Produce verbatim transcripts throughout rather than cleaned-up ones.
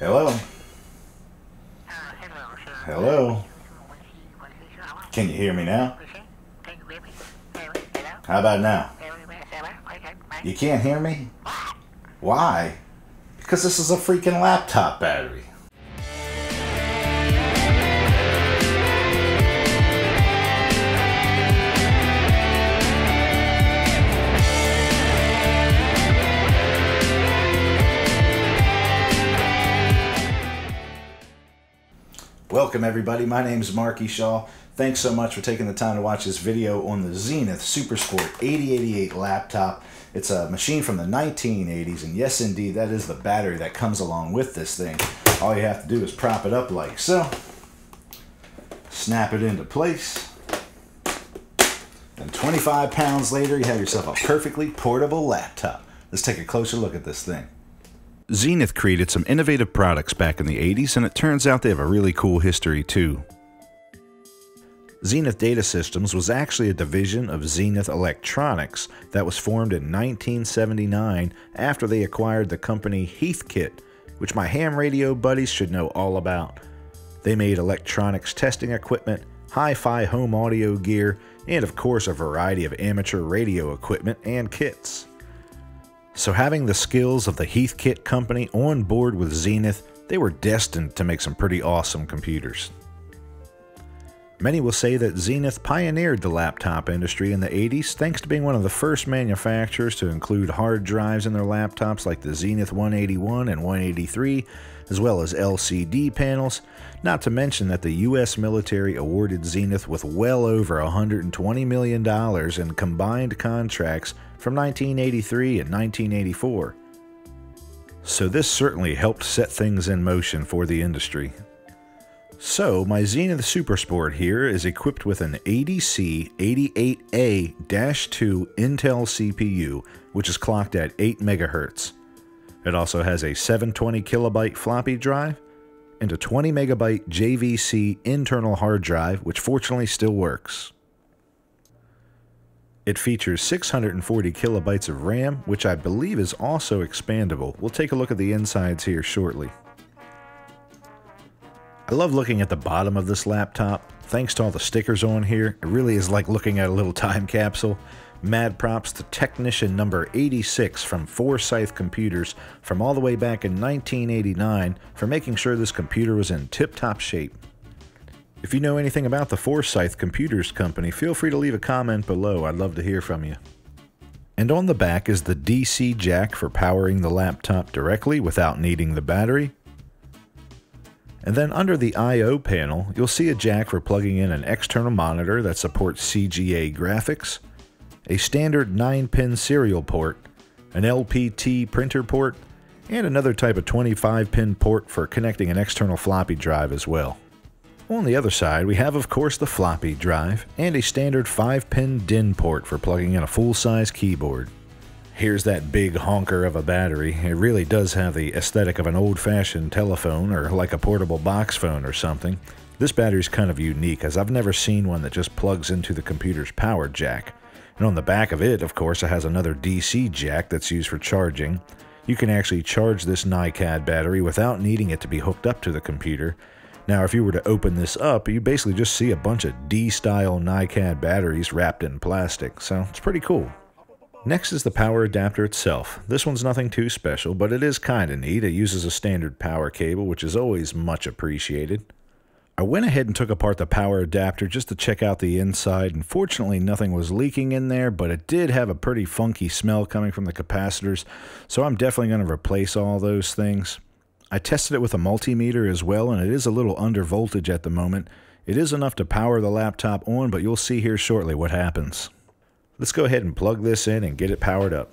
Hello? Hello? Can you hear me now? How about now? You can't hear me? Why? Because this is a freaking laptop battery. Welcome everybody, my name is Marky Shaw. Thanks so much for taking the time to watch this video on the Zenith SuperSport eighty eighty-eight laptop. It's a machine from the nineteen eighties, and yes indeed, that is the battery that comes along with this thing. All you have to do is prop it up like so, snap it into place, and twenty-five pounds later you have yourself a perfectly portable laptop. Let's take a closer look at this thing. Zenith created some innovative products back in the eighties, and it turns out they have a really cool history too. Zenith Data Systems was actually a division of Zenith Electronics that was formed in nineteen seventy-nine after they acquired the company Heathkit, which my ham radio buddies should know all about. They made electronics testing equipment, hi-fi home audio gear, and of course a variety of amateur radio equipment and kits. So having the skills of the Heathkit company on board with Zenith, they were destined to make some pretty awesome computers. Many will say that Zenith pioneered the laptop industry in the eighties thanks to being one of the first manufacturers to include hard drives in their laptops like the Zenith one eighty-one and one eighty-three, as well as L C D panels, not to mention that the U S military awarded Zenith with well over one hundred twenty million dollars in combined contracts from nineteen eighty-three and nineteen eighty-four. So this certainly helped set things in motion for the industry. So my Zenith SuperSport here is equipped with an eighty C eighty-eight A dash two Intel C P U, which is clocked at eight megahertz. It also has a seven hundred twenty kilobyte floppy drive and a twenty megabyte J V C internal hard drive, which fortunately still works. It features six hundred forty kilobytes of RAM, which I believe is also expandable. We'll take a look at the insides here shortly. I love looking at the bottom of this laptop. Thanks to all the stickers on here, it really is like looking at a little time capsule. Mad props to technician number eighty-six from Forsyth Computers from all the way back in nineteen eighty-nine for making sure this computer was in tip-top shape. If you know anything about the Forsyth Computers company, feel free to leave a comment below. I'd love to hear from you. And on the back is the D C jack for powering the laptop directly without needing the battery. And then under the I O panel, you'll see a jack for plugging in an external monitor that supports C G A graphics, a standard nine pin serial port, an L P T printer port, and another type of twenty-five pin port for connecting an external floppy drive as well. On the other side, we have of course the floppy drive and a standard five pin D I N port for plugging in a full-size keyboard. Here's that big honker of a battery. It really does have the aesthetic of an old-fashioned telephone or like a portable box phone or something. This battery's kind of unique as I've never seen one that just plugs into the computer's power jack. And on the back of it, of course, it has another D C jack that's used for charging. You can actually charge this NiCad battery without needing it to be hooked up to the computer. Now, if you were to open this up, you basically just see a bunch of D-style NiCad batteries wrapped in plastic, so it's pretty cool. Next is the power adapter itself. This one's nothing too special, but it is kinda neat. It uses a standard power cable, which is always much appreciated. I went ahead and took apart the power adapter just to check out the inside, and fortunately nothing was leaking in there, but it did have a pretty funky smell coming from the capacitors, so I'm definitely going to replace all those things. I tested it with a multimeter as well, and it is a little under voltage at the moment. It is enough to power the laptop on, but you'll see here shortly what happens. Let's go ahead and plug this in and get it powered up.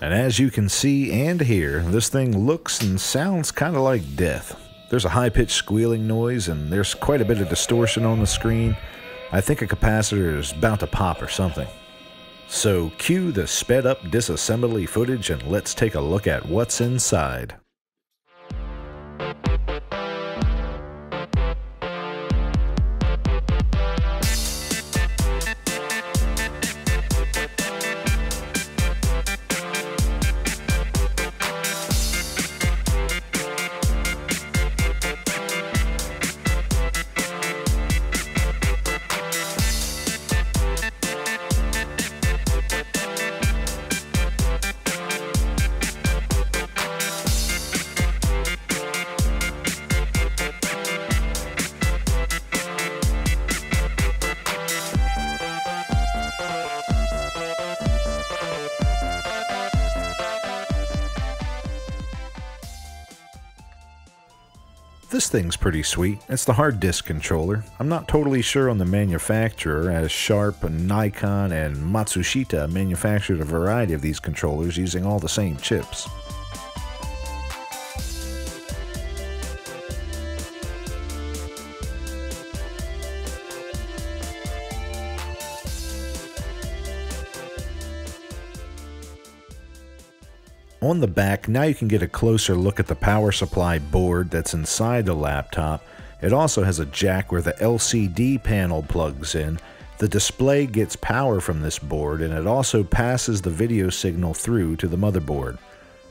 And as you can see and hear, this thing looks and sounds kind of like death. There's a high-pitched squealing noise, and there's quite a bit of distortion on the screen. I think a capacitor is about to pop or something. So cue the sped-up disassembly footage, and let's take a look at what's inside. This thing's pretty sweet. It's the hard disk controller. I'm not totally sure on the manufacturer, as Sharp, Nikon, and Matsushita manufactured a variety of these controllers using all the same chips. On the back, now you can get a closer look at the power supply board that's inside the laptop. It also has a jack where the L C D panel plugs in. The display gets power from this board, and it also passes the video signal through to the motherboard.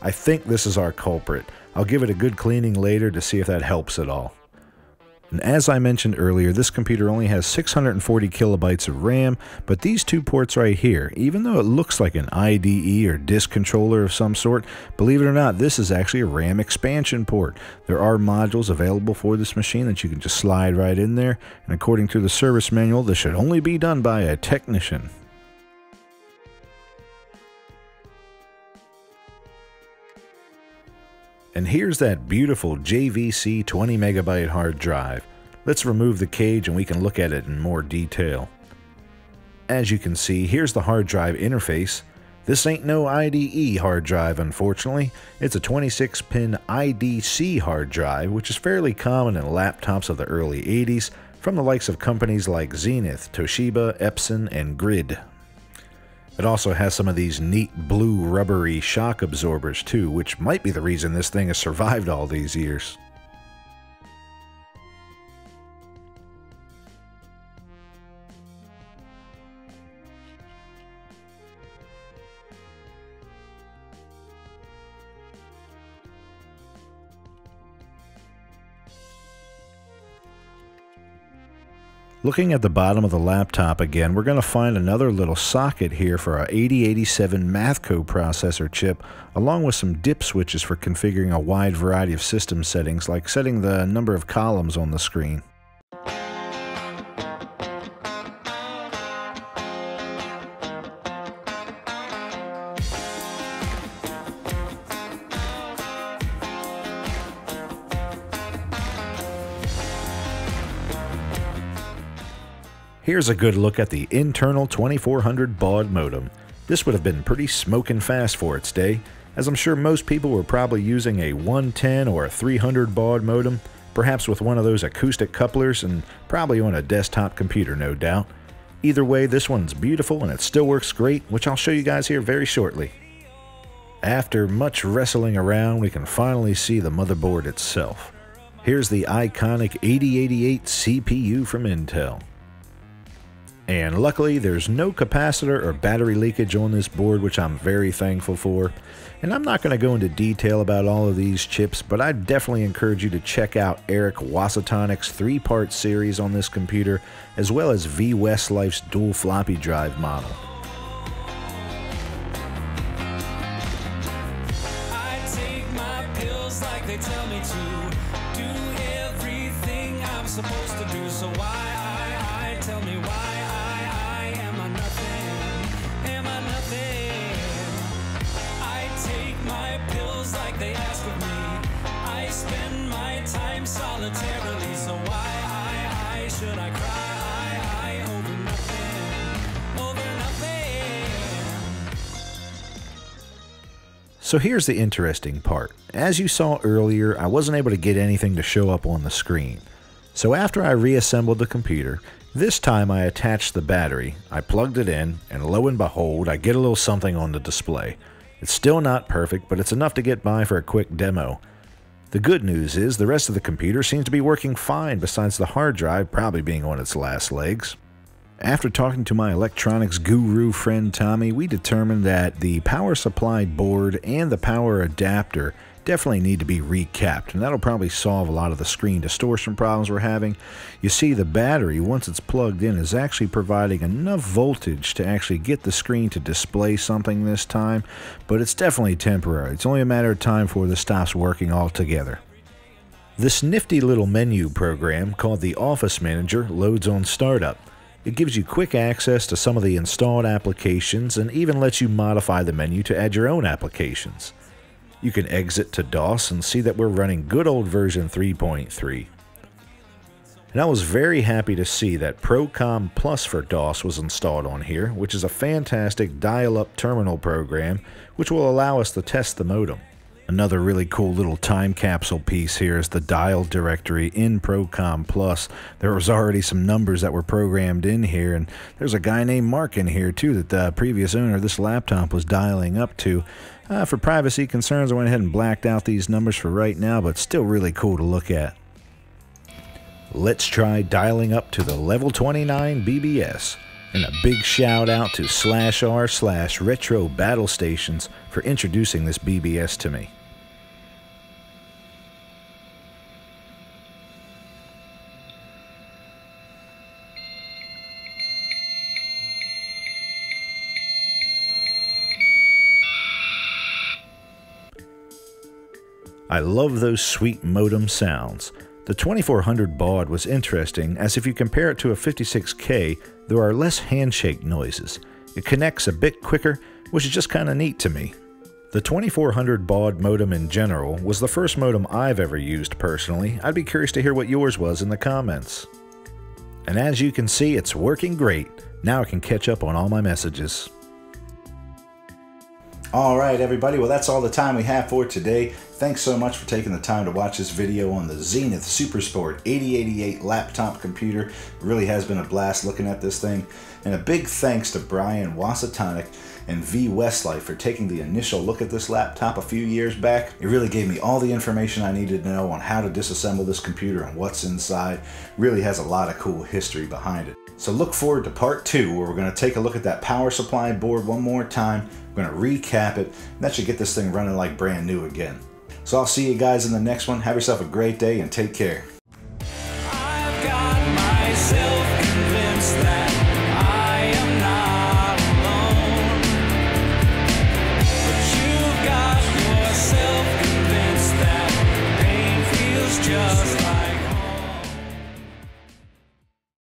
I think this is our culprit. I'll give it a good cleaning later to see if that helps at all. And as I mentioned earlier, this computer only has six hundred forty kilobytes of RAM, but these two ports right here, even though it looks like an I D E or disk controller of some sort, believe it or not, this is actually a RAM expansion port. There are modules available for this machine that you can just slide right in there, and according to the service manual, this should only be done by a technician. And here's that beautiful J V C twenty megabyte hard drive. Let's remove the cage and we can look at it in more detail. As you can see, here's the hard drive interface. This ain't no I D E hard drive, unfortunately. It's a twenty-six pin I D C hard drive, which is fairly common in laptops of the early eighties from the likes of companies like Zenith, Toshiba, Epson, and Grid. It also has some of these neat blue rubbery shock absorbers too, which might be the reason this thing has survived all these years. Looking at the bottom of the laptop again, we're going to find another little socket here for our eighty eighty-seven Mathco processor chip, along with some D I P switches for configuring a wide variety of system settings, like setting the number of columns on the screen. Here's a good look at the internal twenty-four hundred baud modem. This would have been pretty smoking fast for its day, as I'm sure most people were probably using a one ten or a three hundred baud modem, perhaps with one of those acoustic couplers and probably on a desktop computer, no doubt. Either way, this one's beautiful and it still works great, which I'll show you guys here very shortly. After much wrestling around, we can finally see the motherboard itself. Here's the iconic eighty eighty-eight C P U from Intel. And luckily, there's no capacitor or battery leakage on this board, which I'm very thankful for. And I'm not going to go into detail about all of these chips, but I definitely encourage you to check out Eric Wasatonic's three-part series on this computer, as well as V. Westlife's dual floppy drive model. I take my pills like they tell me to, do everything I'm supposed to do, so why? Solitarily, so why, I, I, should I cry, I, over nothing, over nothing. So here's the interesting part. As you saw earlier, I wasn't able to get anything to show up on the screen. So after I reassembled the computer, this time I attached the battery, I plugged it in, and lo and behold, I get a little something on the display. It's still not perfect, but it's enough to get by for a quick demo. The good news is the rest of the computer seems to be working fine besides the hard drive probably being on its last legs. After talking to my electronics guru friend Tommy, we determined that the power supply board and the power adapter definitely need to be recapped, and that'll probably solve a lot of the screen distortion problems we're having. You see, the battery, once it's plugged in, is actually providing enough voltage to actually get the screen to display something this time, but it's definitely temporary. It's only a matter of time before this stops working altogether. This nifty little menu program called the Office Manager loads on startup. It gives you quick access to some of the installed applications and even lets you modify the menu to add your own applications. You can exit to DOS and see that we're running good old version three point three. And I was very happy to see that Procom Plus for DOS was installed on here, which is a fantastic dial-up terminal program which will allow us to test the modem. Another really cool little time capsule piece here is the dial directory in Procom Plus. There was already some numbers that were programmed in here, and there's a guy named Mark in here too that the previous owner of this laptop was dialing up to. Uh, for privacy concerns, I went ahead and blacked out these numbers for right now, but still really cool to look at. Let's try dialing up to the level twenty-nine B B S. And a big shout out to slash r slash RetroBattleStations for introducing this B B S to me. I love those sweet modem sounds. The twenty-four hundred baud was interesting, as if you compare it to a fifty-six K, there are less handshake noises. It connects a bit quicker, which is just kind of neat to me. The twenty-four hundred baud modem in general was the first modem I've ever used personally. I'd be curious to hear what yours was in the comments. And as you can see, it's working great. Now I can catch up on all my messages. All right, everybody. Well, that's all the time we have for today. Thanks so much for taking the time to watch this video on the Zenith SuperSport eighty eighty-eight laptop computer. It really has been a blast looking at this thing. And a big thanks to Brian Wasatonic and V Westlife for taking the initial look at this laptop a few years back. It really gave me all the information I needed to know on how to disassemble this computer and what's inside. It really has a lot of cool history behind it. So look forward to part two, where we're going to take a look at that power supply board one more time. We're going to recap it, and that should get this thing running like brand new again. So I'll see you guys in the next one. Have yourself a great day and take care.